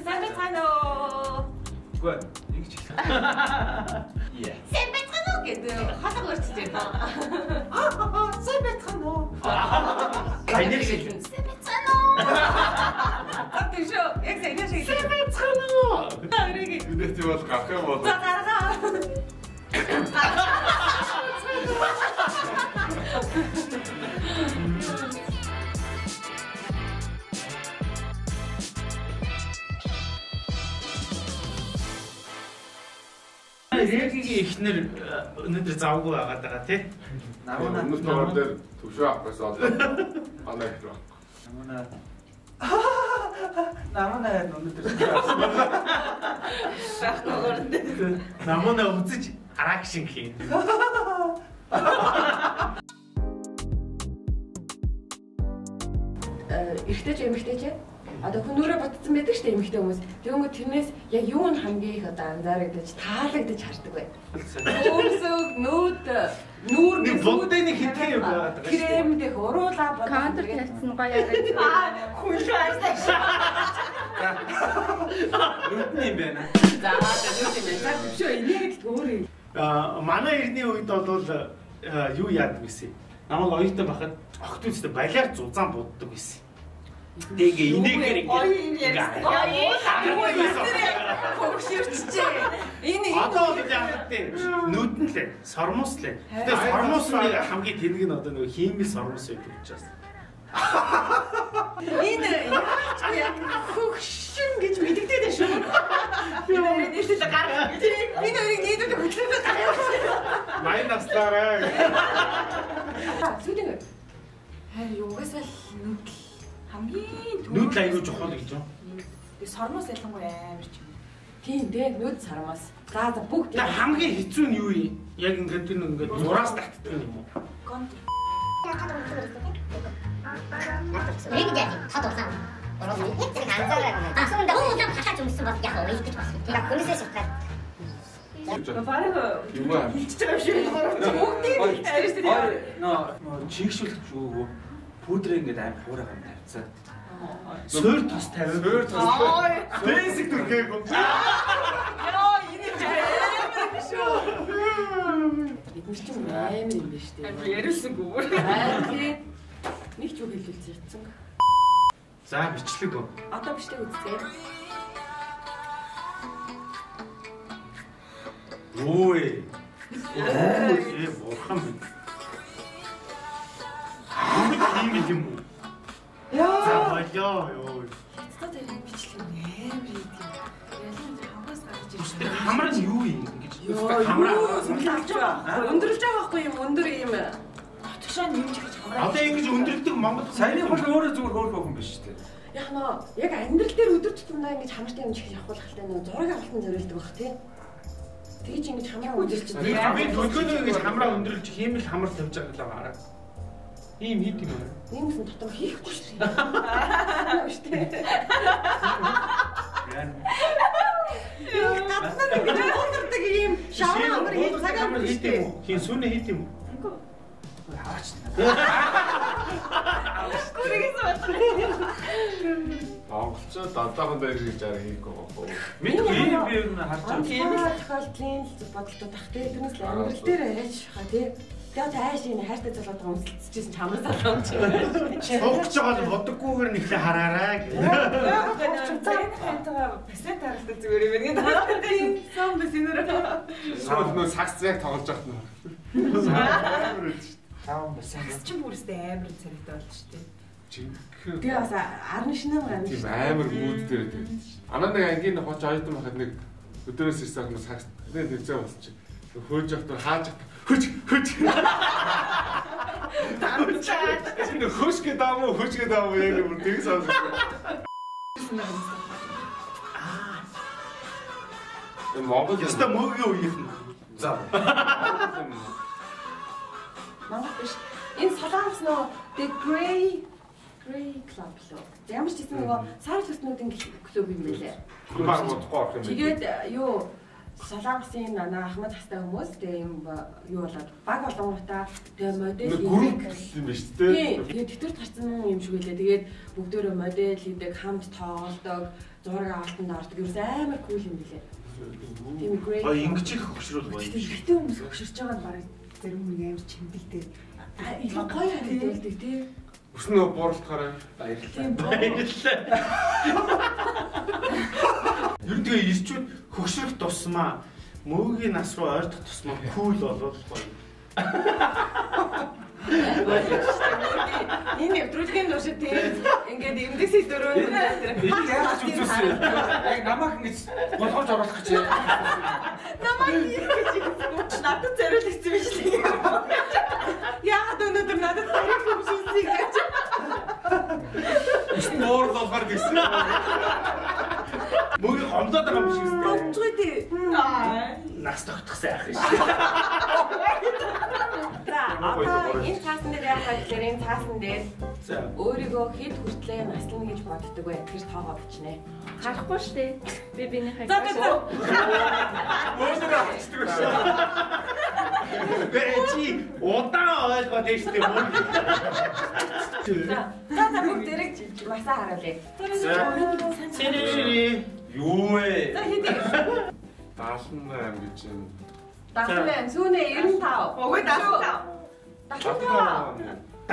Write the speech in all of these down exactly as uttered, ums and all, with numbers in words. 샌베 찬호. 뭐야? 여기 찍어. 예. 샌베 찬호 걔들 하다 그랬지 제가. 아, 샌베 찬호. 갈리지 좀. 샌베 찬호. 갑자기 쇼. 엑스 이러시기. 샌베 찬호. 나 이러기. 근데 저 와서 가까이 와서. 자, 가라. 이렇게 이χν을 오늘들 자우고 와갔다가 대. 나무나. 오늘 사람들 도시 앞에서 안에 들어. 나무나. 나무나 오늘들. 딱 그거인데. 나무나 웃지 아락신키. Ихтэй ч эмэгтэй ч одоо хөнөөрөө батцсан байдаг штэ эмэгтэй хүмүүс. Тэгвэл тэрнээс яг юу нь хамгийн их одоо анзаарагдаж таалагдаж хардаг бай. Өөрсөг нүд нүүр нүдэний хитэй юм байгаад байгаа. Крем дэх уруулаа бодож контур тавьсан гоё ярагч. Хүнлээ ажлаа. Нүдний юм байна. За тэгээд юм байна. Шөө энерги төөрөө. А манай ирний үед бол юу яадаг вэ? Намайг оюутан байхад огт үстэй балиар зузаан буддаг байсан. Тэгэ инээгээр ингээд одоо л яах вэ? Нүд нь лээ, сормос лээ. Гэтэ сормосны хамгийн тэнэг нь одоо нөгөө хиймэл сормос байдаг учраас. Энэ яг хөгшин гэж мэддэгтэй шүү. Энэ нэштэй гарах. Энэ нэг нэг дэх хөдлөлтөө гарах. Майнастараа. Зүтэн. Хай юугасаа нүд хамгийн түрүү нүд айгуу жохоо гэж байна. Тэг сормос ялангуяа амар ч юм. Тийм дээ нүд сармаас. За за бүгд хамгийн хэцүү нь юу юм? Яг ингээд энэ ингээд зураас татдаг юм уу? Контр. Нэг яг хатсан. Ороо нэг зэрэг анзаараа. Асуунд уутаа хатаж өмсөн бол яг уу ингэж болсон. Яг хүнээсээ шалтгаал. Баага хилчтэй шиг бүгдийг арьстай. Нөө чигшүүлчих үгүй. Пудрэ ингээд аим хуурай гам тавьцаа. Суур тус тавиа. Суур тус. Бэсик түрхээ гом. Яа, энэ ч юм шүү. Бид ч юм аим юм биш үү? Аа, яриулсангүй. Аа, нэг ч үг хэлүүлсэн ицэн. За, бичлэг үү? Одоо бичлэг үзье. Ой. Оо, ээ, бурхан минь. Ийм юм уу? Яа. За болоо ёо. Хэцүү дээр бичлэг амар ийм. Ялангуяа хамаас гарч ирсэн. Хамраа юу юм ингэж хэлсэн. Хамраа авч байгаа. Өндөрлж байгаа байхгүй юм. Өндөр ийм. Тушаа нэмж гэж хамраа. Одоо ингэж өндөрдөг Монгол саяны хөл өөрөө зүгээр хөөрөх юм биш үү? Яг нөө яг амьдрал дээр өдөр тутмдаа ингэж хамртай юм чих явах хэрэгтэй нөө зураг авалтан зориулдаг бах тий. Тэгж ингэж хамраа өндөрч. Би төлгөөнөө ингэж хамраа өндөрч хиймэл хамар тавьж байгаа л хараа. Ийм хийдэг юм. Иймсэн дотор хийхгүй шүү. Аа шүү дээ. Юу татсан юм гэж боддог юм. Шавар амар хийж цагаан хийдэг юм. Хин сүнэ хийдэг юм. Үгүй. Хаач. Аскургис батлаа. Монголчууд одоохон байр гэж арай хийхгүй гоо. Миний ийм бий нь харж байгаа. Тийм л тохиолдлын бодлогод тах тийм тэрнээс л амьдрал дээр арайч хаа тийм. Тэгээд ааш энэ хайртай залуугаа өмсөлдсөжсэн чамрал залуу юм чинь. Суугч байгаа л бодоггүйгээр нэхлэ хараарай. Чамтай хайтаа пасет харалтай зүгээр юм ингээд хараад тийм сон бисинөрөө. Саад нөө сагс зэрэг тоглож яхад нөө. Саун бисинөрөө. Чи бүрстэй амар царайтай болж штэ. Жинхэнэ. Тэгээд бас арны шинээр гарна. Тийм амар мууд дээр тэгээд. Анаа нэг ангийн хоч ойдсан байхад нэг өдөрөөс ирсэн хүмүүс сагс тэгээд нэвзээ болчих. Хөөж явах тул хааж явах. Хөч хөч дамчаад энэ хөшгөө дамо хөшгөө дамо яг юм тийм сонсож байна. Аа. Энэ Монгол яста мөгөө үеийн. За. Монгол биш. Энэ солонгос нөө The Grey Grey Club лөө. Ямар ч тийм нөгөө сар төснүүд ингэ клуб юм байлаа. Баг бодохгүй орох юм. Тэгээд юу Солонгосын нана Ахмад хастай хүмүүс тэгээ юм юу болоод баг болонготой тэгээ модель хийдэг юм биш үү? Тэгээ тэтгэрт гарсан юм шиг үлээ. Тэгээд бүгдөө модель хийдэг хамт тоглодог зураг авалтанд ордог. Юу амар кул юм билээ. Тийм great. А ингэж их хөшрөл байна. Тэгтээ хүмүүс хөшрж байгаа нь бараг зарим нэг амар чимдэлтэй. Илүү гоё хэлдэг тийм. Өснөө бууруулахаараа баярлалаа. Баярлалаа. Ер нь тэгээ ирчүүд хөшрөх тусмаа мөөгийн нас руу ойрдох тусмаа кул болвол гоё. Энэ өдрүүдийн доош тийм ингээд эмдэс идөрөө яаж үзүүлсэн яг намайг ингэж болгож оруулах гэж намайг ингэж надад зэрэг хэцүү биш л яагаад өнөөдөр надад зэрэг хүмшинсэй гэж спор болгохоор гэсэн мөгийн гомдоод байгаа юм шиг үстэй тийм нас тогтох сайх шүү. Аа, энэ таасан дээр яах вэ гэхээр энэ таасан дээр өөрийгөө хэд хүртлээ наслана гэж боддог вэ? Тэр тоогоо бичнэ. Харахгүй шүү дээ. Би биний хайж. Өөрсдөө авчихдаг шүү. Бэчи, удаан ойлгоод ээжтэй мөн. За, за бүгд дэрэг масаа харуулъя. Тэрийг юу вэ? За, хэдий. даасан гэж чинь. даасан зүүнээ девяносто пять. Өгөө даасан. Далтаа. Далтаа. А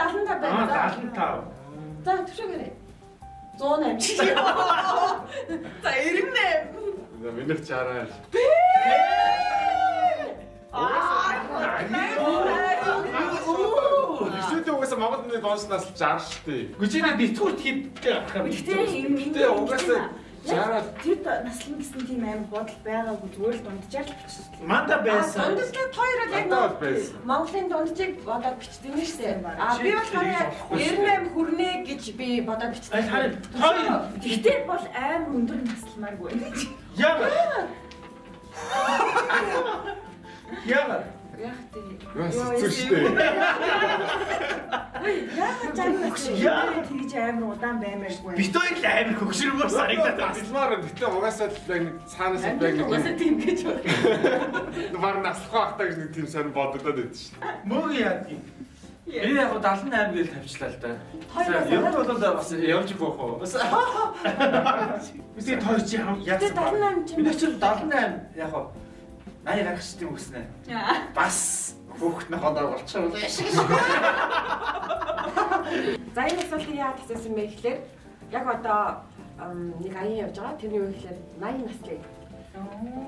далтаа байна. Далтаа. За төшөөгөө. сто восемь. За девяносто восемь. За минь чараа. Аа. Өчигдөр угаасаа Монгол нэг дооснаас шестьдесят штий. Гүжинэ битгүүрт хийдтэй ахаа. Гэтэ угаасаа шестьдесят тэр наслан гэсэн тийм амар бодол байгаагүй зүгээр л дунджаар л бичсэн. Манда байсан. Дунджлаад хоёроо яг нэг Монголын дунджийг бодоод бичсэн юм шээ. А би бол девяносто восемь хүрнэ гэж би бодоод бичсэн. Хоёр. Гэтэ бол амар өндөр насламаргүй. Яа. Яа. Яг тийм. Яа зүштэй. Яг чамд яг тийж амар удаан баймааргүй. Бид хоёр л амар хөгшрөөс харагдаад таслмаар байна. Гэтэ угаасаа л яг цаанаас л яг угаасаа тийм гэж байна. Вар наслах байхдаа гэж нэг тийм сонир бодогдоод байд шүү дээ. Мөн яа тийм. Би яг семьдесят восемь гээд тавьчлаа л да. Ер нь бол бас явж их болох уу? Бас. Үгүй тоо чи яасан? семьдесят восемь. Би ч семьдесят восемь яг хаа Ай гарах шиг юм өгснэ. Бас хүүхднээ хондоо болчихсон юм шиг. За энэ асуултыг яагаад асуусан бэ гэхээр яг одоо нэг аян явж байгаа. Тэрний үе гэхээр восемьдесят наслыг.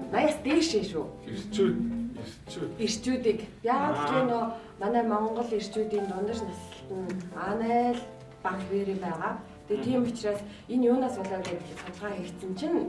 восемьдесят дээш шүү. Ирчүүд, ирчүүд. Ирчүүдийг яагаад гэвэл нөө манай Монгол ирчүүдийн дундаж наслт нь анаа л баг бэрэ байгаа. Тэгээ тийм учраас энэ юунаас болов гэдэг судалгаа хийгдсэн чинь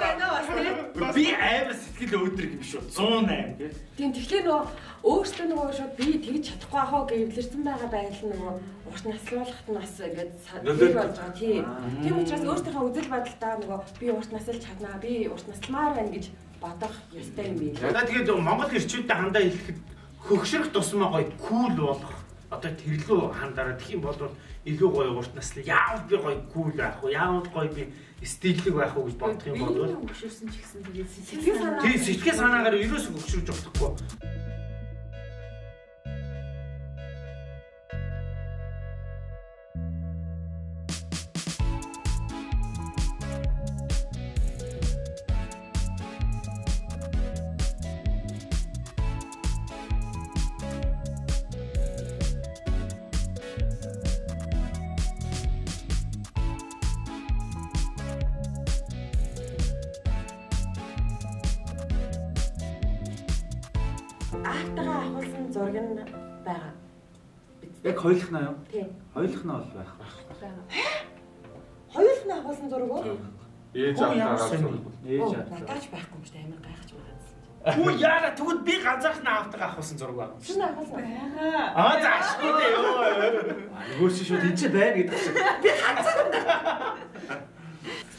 нөө би амар сэтгэл өөдрөг юм шүү. сто восемь тийм. Тийм тэгэхээр нөгөө өөртөө нөгөө шууд би тэгж чадахгүй хаа гэвлэрсэн байгаа байдал нөгөө урт наслуулахт нь бас ингээд нөлөөлж байгаа тийм. Тийм учраас өөртөөхөө үзэл бодолдоо нөгөө би урт наслж чаднаа, би урт наслмаар байна гэж бодох ёстой юм би. Одоо тэгээд Монгол ирчүүдтэй хандаа хэлэхэд хөгшрөх тусмаа гоё кул болох одоо тэрлүү хандаараа тэг юм бол илүү гоё урт наслыг яав би гоё кул байх уу, яав гоё би стилэг байх уу гэж бодох юм бол хөгшрүүлсэн ч гэсэн тэгээд сэтгэл санаа тий сэтгэл санаагаар ерөөсөө хөгшрүүлж болохгүй. Ахтагаа ахуулсан зураг нь байгаа. Яг хоёулахнаа юу? Тийм. Хоёулахнаа бол байх. Хоёулахнаа ахуулсан зураг уу? Ээж ахтагаа. Ээж ахтагаа. Тааж байхгүй юм шүү. Амар гайхаж байгаа юм. Үгүй яараа тэгвэл би ганцаархнаа ахтагаа ахуулсан зураг байна. Шинэ ахуулсан байгаа. Аа заашгүй дээ ёо. Аюулгүй шүү. Энд чи байна гэдэг шиг. Би ганцаархнаа.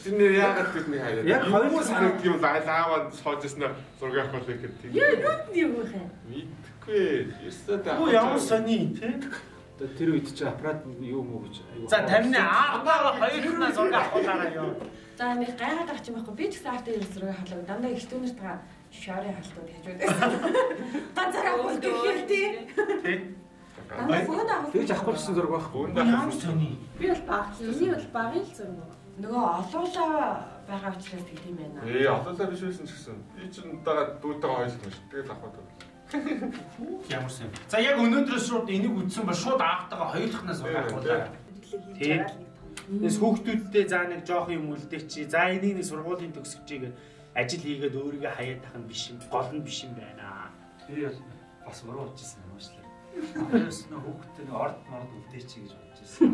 Чиний яагаад гэдний хаяа. Яг хүмүүс санагддаг юм лааваа соожсна зураг авах болов гэхэд тийм. Яа юу юм бэ? Мэдхгүй. Юу ч таахгүй. Ямар сони тий. тэр үед чи аппарат юу мө гэж. За тамина андаа хоёрнаас ургаах удаараа юу. За амиг гайхаад гарч юм байхгүй. Би ч гэсэн артын ерөөсрөө халуун дандаа ихтүүнэрт га шарын халтууд хажууд байсан. Ганцаараа уулдаг хэлтий. Тэ. Ганцаараа уулдаг. Тэгж авахгүй гэсэн зураг байхгүй. Ямар сони. Би бол багц. Миний бол багын л зураг. Нөгөө олоолаа байгаа учраас тэгт юм байна. Ээ олоолаа биш байсан ч гэсэн. Би ч удаага дүүтэйгээ ойлсон шүү. Тэгэл авах болов. Ямар сайн. За яг өнөөдрөөс шууд энийг үтсэн ба шууд аавтайгаа хоёулахнаас удаахгүйла. Тийм. Эс хүүхдүүдтэй заа нэг жоох юм үлдээх чи. За энийг нэг сургуулийн төгсөгчийг ажил хийгээд өөрийгөө хаяа тахын биш юм. Гол нь биш юм байна. Тэр бас буруу хийжсэн юм уушлаа. Араас нь хүүхдтэй нэг орд морд үлдээх чи гэж бодчихсон.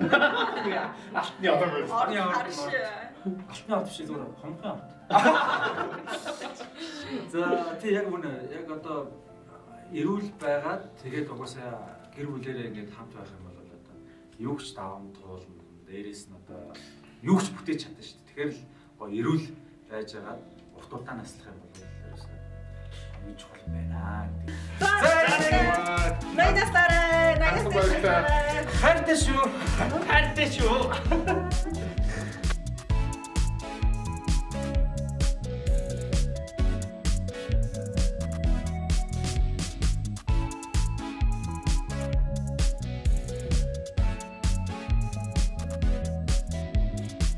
Алтны орд. Алтны орд. Алтны орд биш зүгээр хонхон орд. За тий яг үнэ яг одоо эрүүл байгаад тэгээд угаасаа гэр бүлээрээ ингээд хамт байх юм бол одоо юу ч даван туулна. Дээрээс нь одоо юу ч бүтээж чадна шүү дээ. Тэгэхээр л гоо эрүүл байж байгаа урт уртаа наслах юм бол юу ч хол байна гэдэг. За найдастараа найдастараа хайртай шүү хайртай шүү.